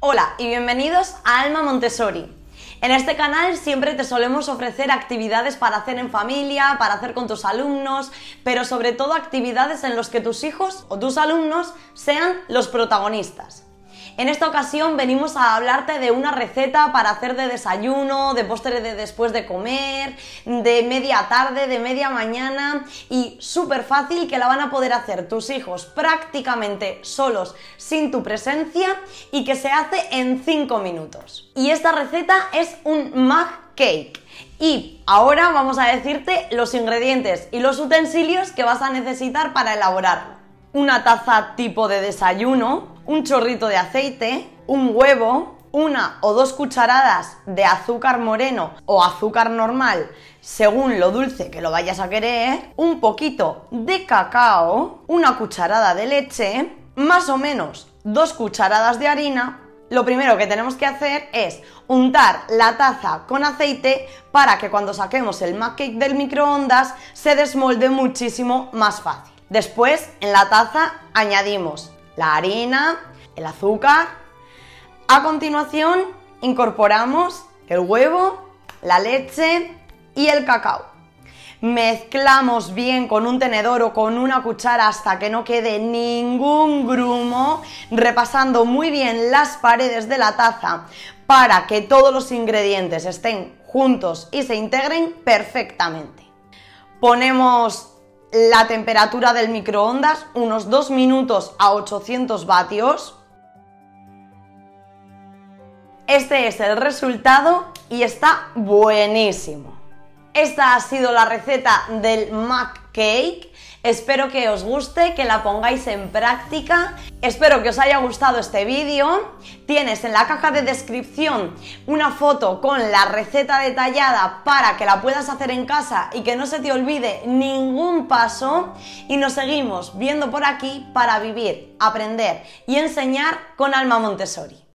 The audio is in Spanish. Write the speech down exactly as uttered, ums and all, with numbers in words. Hola y bienvenidos a Alma Montessori. En este canal siempre te solemos ofrecer actividades para hacer en familia, para hacer con tus alumnos, pero sobre todo actividades en las que tus hijos o tus alumnos sean los protagonistas. En esta ocasión venimos a hablarte de una receta para hacer de desayuno, de postre de después de comer, de media tarde, de media mañana y súper fácil que la van a poder hacer tus hijos prácticamente solos sin tu presencia y que se hace en cinco minutos. Y esta receta es un mug cake. Y ahora vamos a decirte los ingredientes y los utensilios que vas a necesitar para elaborarlo. Una taza tipo de desayuno, un chorrito de aceite, un huevo, una o dos cucharadas de azúcar moreno o azúcar normal, según lo dulce que lo vayas a querer, un poquito de cacao, una cucharada de leche, más o menos dos cucharadas de harina. Lo primero que tenemos que hacer es untar la taza con aceite para que cuando saquemos el mug cake del microondas se desmolde muchísimo más fácil. Después, en la taza añadimos la harina, el azúcar. A continuación incorporamos el huevo, la leche y el cacao. Mezclamos bien con un tenedor o con una cuchara hasta que no quede ningún grumo, repasando muy bien las paredes de la taza para que todos los ingredientes estén juntos y se integren perfectamente. Ponemos la temperatura del microondas unos dos minutos a ochocientos vatios. Este es el resultado y está buenísimo. Esta ha sido la receta del mug cake. Espero que os guste, que la pongáis en práctica. Espero que os haya gustado este vídeo. Tienes en la caja de descripción una foto con la receta detallada para que la puedas hacer en casa y que no se te olvide ningún paso. Y nos seguimos viendo por aquí para vivir, aprender y enseñar con Alma Montessori.